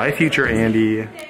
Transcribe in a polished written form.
Bye, future Andy.